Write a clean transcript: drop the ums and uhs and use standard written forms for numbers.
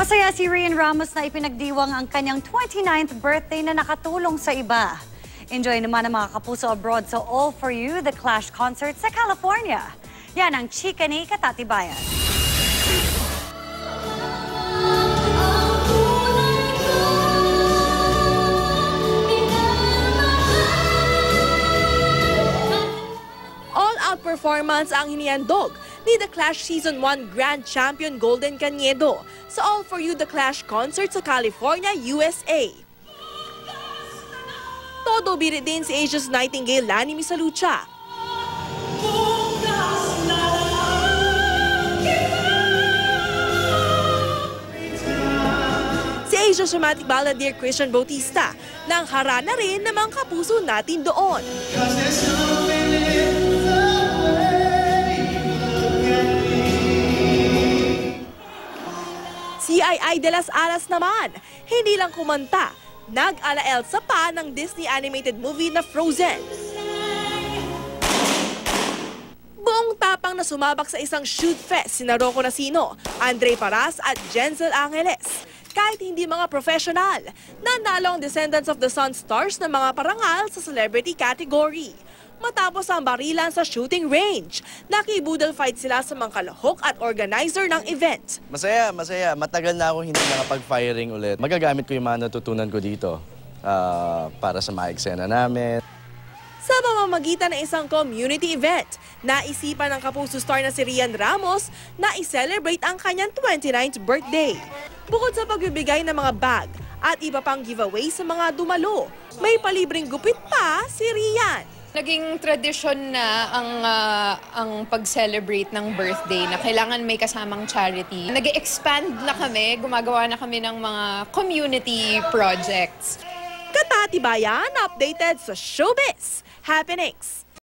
Masaya si Rhian Ramos na ipinagdiwang ang kanyang 29th birthday na nakatulong sa iba. Enjoy naman ang mga kapuso abroad sa All 4 U: The Clash Concert sa California. Yan ang chika ni Kata Tibayan. All-out performance ang hinihandog ni The Clash Season 1 Grand Champion Golden Canedo sa All 4 U: The Clash Concert sa California, USA. Todo biri din si Asia's Nightingale na ni Misalucha. Si Asia's romantic balladeer Christian Bautista na ang harana rin ng mga kapuso natin doon. DII de Delas naman, hindi lang kumanta, nag-ala Elsa pa ng Disney animated movie na Frozen. Buong tapang na sumabak sa isang shoot fest sina Rocco Nasino, Andre Paras at Jenzel Angeles. Kahit hindi mga professional, nanalo ang Descendants of the Sun stars ng mga parangal sa celebrity category. Matapos ang barilan sa shooting range, nakibudal fight sila sa mga kalahok at organizer ng event. Masaya. Matagal na ako hindi nakapag-firing ulit. Magagamit ko yung mga natutunan ko dito para sa mga eksena namin. Sa pamamagitan ng isang community event, naisipan ng kapuso star na si Rhian Ramos na i-celebrate ang kanyang 29th birthday. Bukod sa pagbibigay ng mga bag at iba pang giveaway sa mga dumalo, may palibreng gupit pa si Rhian. Naging tradisyon na ang pag-celebrate ng birthday na kailangan may kasamang charity. Nag-expand na kami, gumagawa na kami ng mga community projects. Kata Tibayan, updated sa Showbiz Happenings.